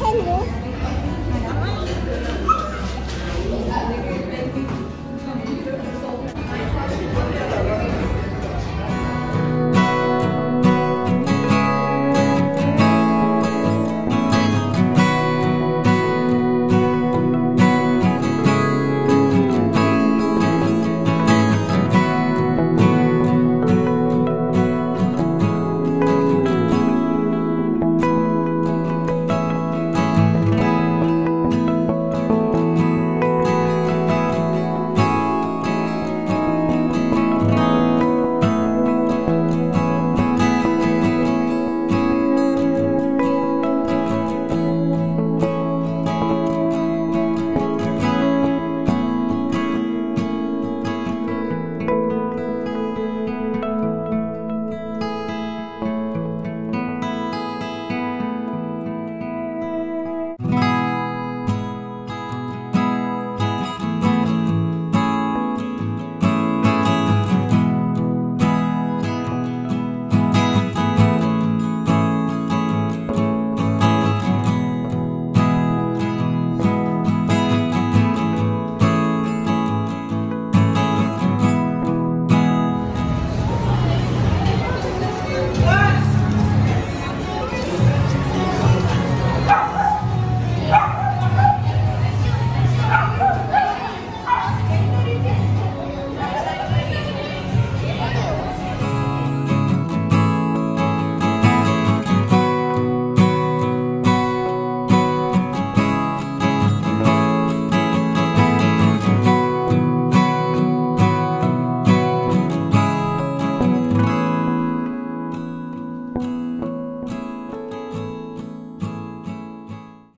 Hello.